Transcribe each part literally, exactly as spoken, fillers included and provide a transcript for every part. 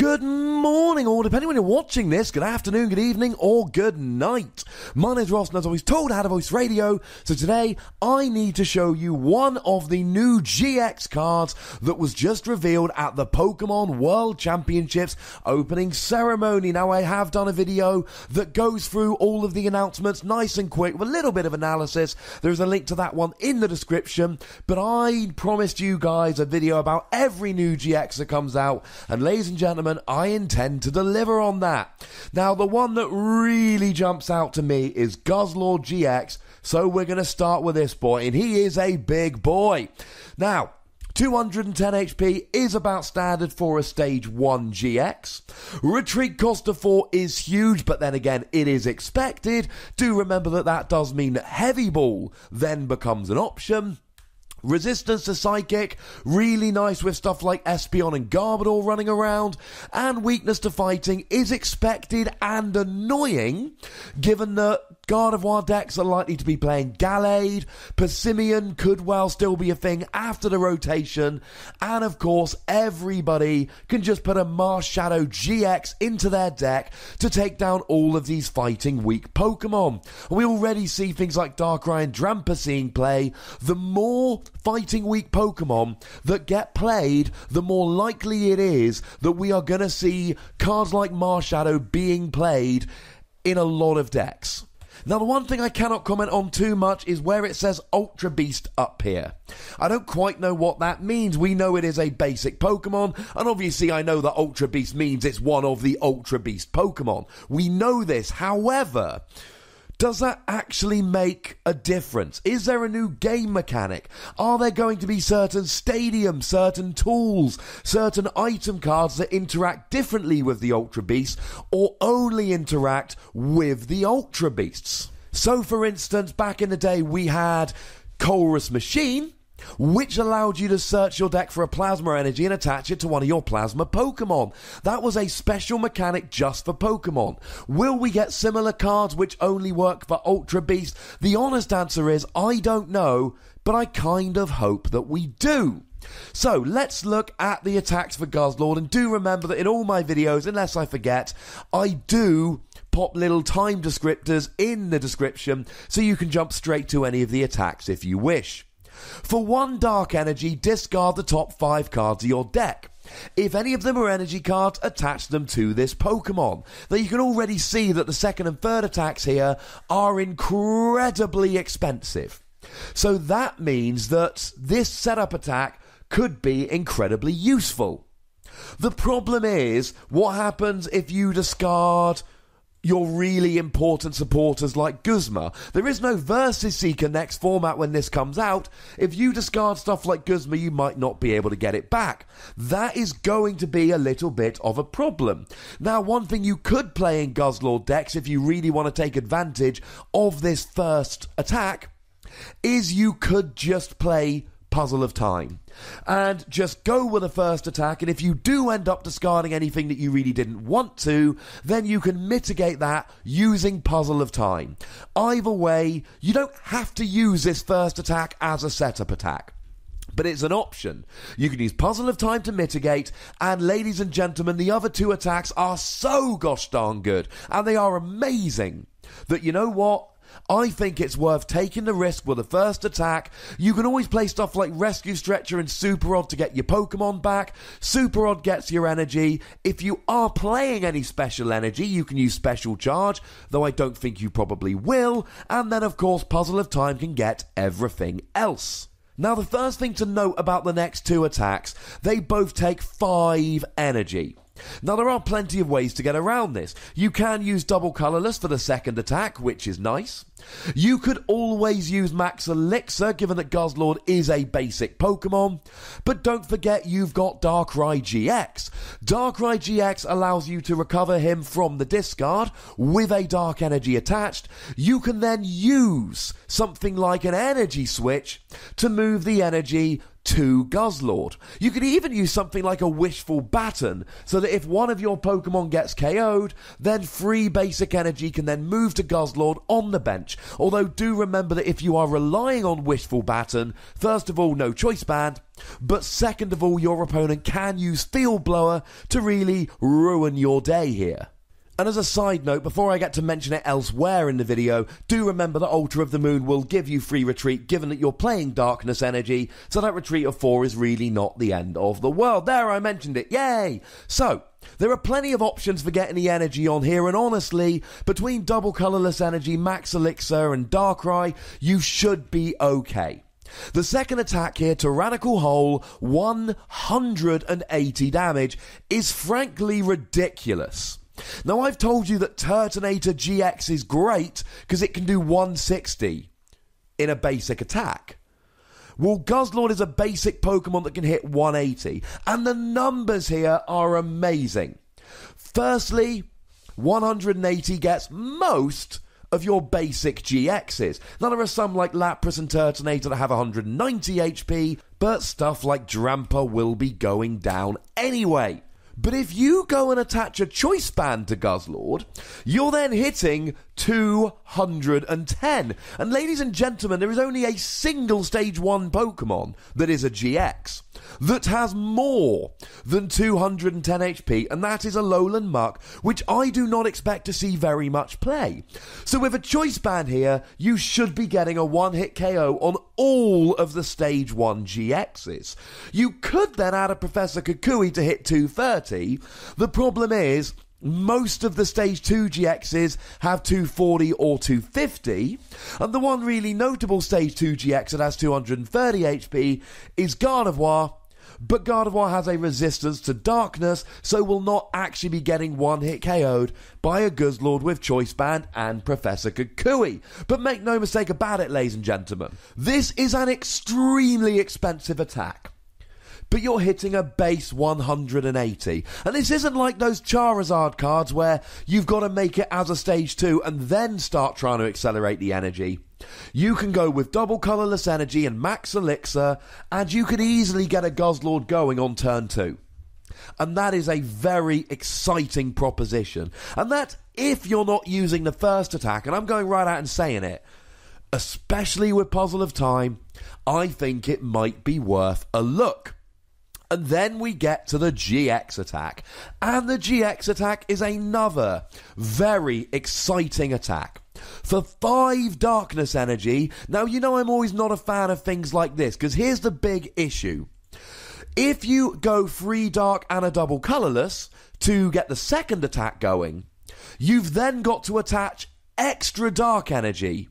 Good morning, all, depending when you're watching this. Good afternoon, good evening, or good night. My name's Ross, and as always told, I had a voice radio. So today, I need to show you one of the new G X cards that was just revealed at the Pokemon World Championships opening ceremony. Now, I have done a video that goes through all of the announcements nice and quick with a little bit of analysis. There's a link to that one in the description. But I promised you guys a video about every new G X that comes out, and ladies and gentlemen, I intend to deliver on that. Now, the one that really jumps out to me is Guzzlord G X, so we're going to start with this boy, and he is a big boy. Now, two hundred ten H P is about standard for a stage one G X. Retreat cost of four is huge, but then again, it is expected. Do remember that that does mean that Heavy Ball then becomes an option. Resistance to Psychic, really nice with stuff like Espeon and Garbodor running around, and weakness to Fighting is expected and annoying, given that Gardevoir decks are likely to be playing Gallade, Persimion could well still be a thing after the rotation, and of course everybody can just put a Marshadow G X into their deck to take down all of these fighting weak Pokemon. We already see things like Darkrai and Drampa seeing play. The more fighting weak Pokemon that get played, the more likely it is that we are going to see cards like Marshadow being played in a lot of decks. Now, the one thing I cannot comment on too much is where it says Ultra Beast up here. I don't quite know what that means. We know it is a basic Pokemon, and obviously I know that Ultra Beast means it's one of the Ultra Beast Pokemon. We know this. However, does that actually make a difference? Is there a new game mechanic? Are there going to be certain stadiums, certain tools, certain item cards that interact differently with the Ultra Beasts, or only interact with the Ultra Beasts? So, for instance, back in the day we had Colress Machine, which allowed you to search your deck for a Plasma Energy and attach it to one of your Plasma Pokemon. That was a special mechanic just for Pokemon. Will we get similar cards which only work for Ultra Beast? The honest answer is I don't know, but I kind of hope that we do. So, let's look at the attacks for Guzzlord, and do remember that in all my videos, unless I forget, I do pop little time descriptors in the description, so you can jump straight to any of the attacks if you wish. For one Dark Energy, discard the top five cards of your deck. If any of them are energy cards, attach them to this Pokemon. Now, you can already see that the second and third attacks here are incredibly expensive. So that means that this setup attack could be incredibly useful. The problem is, what happens if you discard your really important supporters like Guzma? There is no Versus Seeker next format when this comes out. If you discard stuff like Guzma, you might not be able to get it back. That is going to be a little bit of a problem. Now, one thing you could play in Guzzlord decks, if you really want to take advantage of this first attack, is you could just play Puzzle of Time and just go with the first attack, and if you do end up discarding anything that you really didn't want to, then you can mitigate that using Puzzle of Time. Either way, you don't have to use this first attack as a setup attack, but it's an option. You can use Puzzle of Time to mitigate, and ladies and gentlemen, the other two attacks are so gosh darn good, and they are amazing, that you know what? I think it's worth taking the risk with the first attack. You can always play stuff like Rescue Stretcher and Super Odd to get your Pokemon back. Super Odd gets your energy. If you are playing any special energy, you can use Special Charge, though I don't think you probably will. And then, of course, Puzzle of Time can get everything else. Now, the first thing to note about the next two attacks, they both take five energy. Now, there are plenty of ways to get around this. You can use Double Colorless for the second attack, which is nice. You could always use Max Elixir, given that Guzzlord is a basic Pokemon. But don't forget, you've got Darkrai G X. Darkrai G X allows you to recover him from the discard with a Dark Energy attached. You can then use something like an energy switch to move the energy to Guzzlord. You could even use something like a Wishful Baton, so that if one of your Pokemon gets K O'd, then free basic energy can then move to Guzzlord on the bench. Although do remember that if you are relying on Wishful Baton, first of all, no Choice Band, but second of all, your opponent can use Field Blower to really ruin your day here. And as a side note, before I get to mention it elsewhere in the video, do remember that Ultra of the Moon will give you free retreat given that you're playing Darkness Energy, so that retreat of four is really not the end of the world. There, I mentioned it, yay! So, there are plenty of options for getting the energy on here, and honestly, between Double Colorless Energy, Max Elixir and Darkrai, you should be okay. The second attack here, Tyrannical Hole, one hundred eighty damage, is frankly ridiculous. Now, I've told you that Turtonator G X is great because it can do one sixty in a basic attack. Well, Guzzlord is a basic Pokemon that can hit one eighty, and the numbers here are amazing. Firstly, one hundred eighty gets most of your basic G Xs. Now, there are some like Lapras and Turtonator that have one hundred ninety H P, but stuff like Drampa will be going down anyway. But if you go and attach a Choice Band to Guzzlord, you're then hitting two hundred ten. And ladies and gentlemen, there is only a single Stage one Pokemon that is a G X that has more than two hundred ten H P, and that is Alolan Muck, which I do not expect to see very much play. So with a Choice Band here, you should be getting a one-hit K O on all of the Stage one G Xs. You could then add a Professor Kukui to hit two thirty. The problem is, most of the Stage two G Xs have two forty or two fifty, and the one really notable Stage two G X that has two hundred thirty H P is Gardevoir, but Gardevoir has a resistance to darkness, so will not actually be getting one-hit K O'd by a Guzzlord with Choice Band and Professor Kukui. But make no mistake about it, ladies and gentlemen, this is an extremely expensive attack. But you're hitting a base one hundred eighty. And this isn't like those Charizard cards where you've got to make it as a Stage two and then start trying to accelerate the energy. You can go with Double Colorless Energy and Max Elixir, and you could easily get a Guzzlord going on turn two. And that is a very exciting proposition. And that's if you're not using the first attack, and I'm going right out and saying it, especially with Puzzle of Time, I think it might be worth a look. And then we get to the G X attack. And the G X attack is another very exciting attack. For five Darkness Energy, now you know I'm always not a fan of things like this, because here's the big issue. If you go three Dark and a Double Colorless to get the second attack going, you've then got to attach extra Dark Energy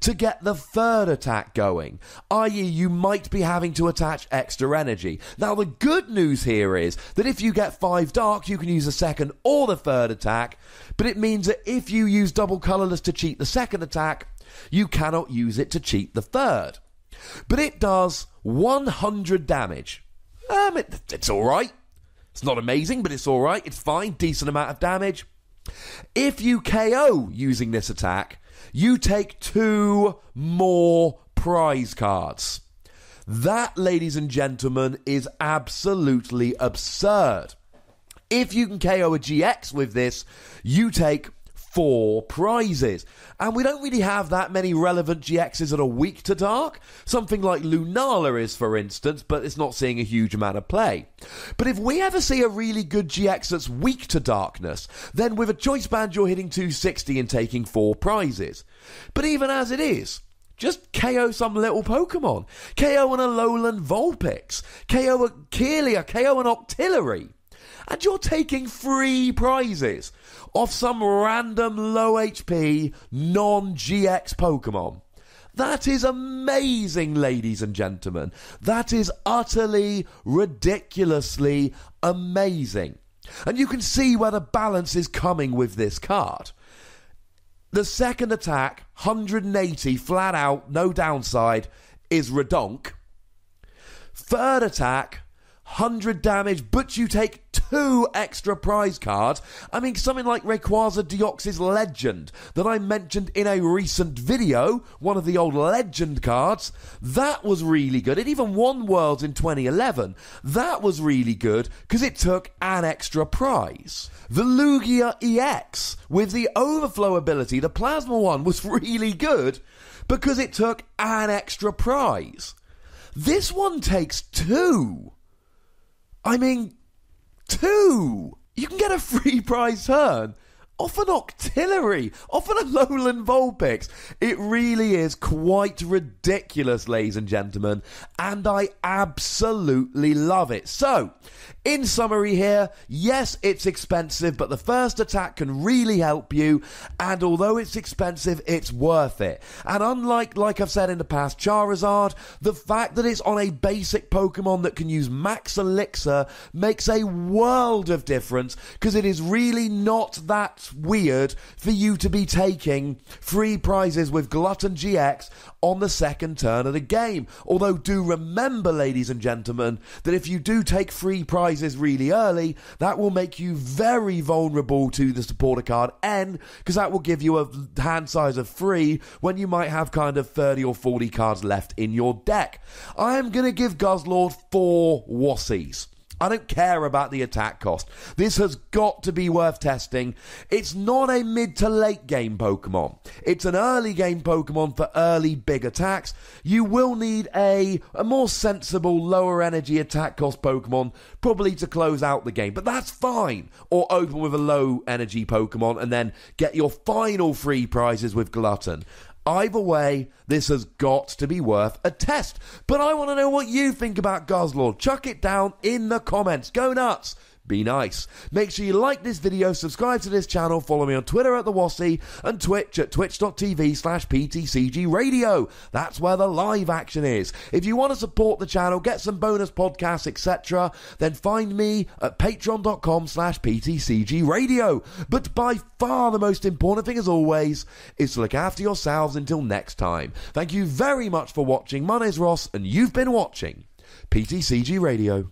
to get the third attack going, that is you might be having to attach extra energy. Now the good news here is that if you get five Dark, you can use the second or the third attack, but it means that if you use Double Colorless to cheat the second attack, you cannot use it to cheat the third. But it does one hundred damage. Um, it, it's alright. It's not amazing, but it's alright. It's fine, decent amount of damage. If you K O using this attack, you take two more prize cards. That, ladies and gentlemen, is absolutely absurd. If you can K O a G X with this, you take four prizes. And we don't really have that many relevant G Xs that are weak to Dark. Something like Lunala is, for instance, but it's not seeing a huge amount of play. But if we ever see a really good G X that's weak to darkness, then with a Choice Band you're hitting two sixty and taking four prizes. But even as it is, just K O some little Pokemon. K O an Alolan Vulpix. K O a Kirlia. K O an Octillery. And you're taking free prizes off some random low H P non-G X Pokemon. That is amazing, ladies and gentlemen. That is utterly, ridiculously amazing. And you can see where the balance is coming with this card. The second attack, one hundred eighty flat out, no downside, is redonk. Third attack, one hundred damage, but you take two extra prize cards. I mean, something like Rayquaza Deoxys Legend that I mentioned in a recent video, one of the old Legend cards, that was really good. It even won Worlds in twenty eleven. That was really good because it took an extra prize. The Lugia E X with the overflow ability, the Plasma one, was really good because it took an extra prize. This one takes two. I mean, two! You can get a free prize turn off an Octillery, off an Alolan Vulpix. It really is quite ridiculous, ladies and gentlemen, and I absolutely love it. So, in summary here, yes, it's expensive, but the first attack can really help you, and although it's expensive, it's worth it. And unlike, like I've said in the past, Charizard, the fact that it's on a basic Pokemon that can use Max Elixir makes a world of difference, because it is really not that weird for you to be taking free prizes with Glutton G X on the second turn of the game. Although do remember, ladies and gentlemen, that if you do take free prizes really early, that will make you very vulnerable to the supporter card N, because that will give you a hand size of three when you might have kind of thirty or forty cards left in your deck. I am going to give Guzzlord four wussies. I don't care about the attack cost. This has got to be worth testing. It's not a mid to late game Pokemon. It's an early game Pokemon for early big attacks. You will need a, a more sensible, lower energy attack cost Pokemon probably to close out the game, but that's fine. Or open with a low energy Pokemon and then get your final free prizes with Glutton. Either way, this has got to be worth a test. But I want to know what you think about Guzzlord. Chuck it down in the comments. Go nuts. Be nice. Make sure you like this video, subscribe to this channel, follow me on Twitter at The Wassy and Twitch at twitch dot t v slash P T C G Radio. That's where the live action is. If you want to support the channel, get some bonus podcasts, et cetera, then find me at patreon dot com slash P T C G Radio. But by far the most important thing, as always, is to look after yourselves until next time. Thank you very much for watching. My name's Ross, and you've been watching P T C G Radio.